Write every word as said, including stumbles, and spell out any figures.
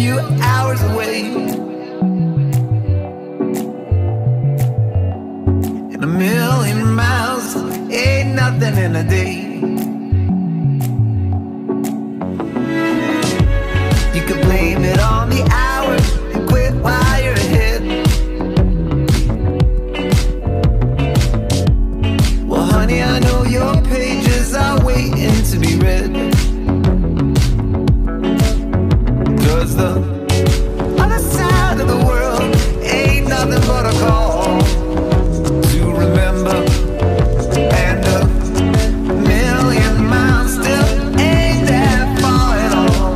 few hours away, and a million miles ain't nothing in a day. You could blame it on the hour and quit while you're ahead. Well, honey, I know your pages are waiting to be read, 'cause the other side of the world ain't nothing but a call to remember, and a million miles still ain't that far at all.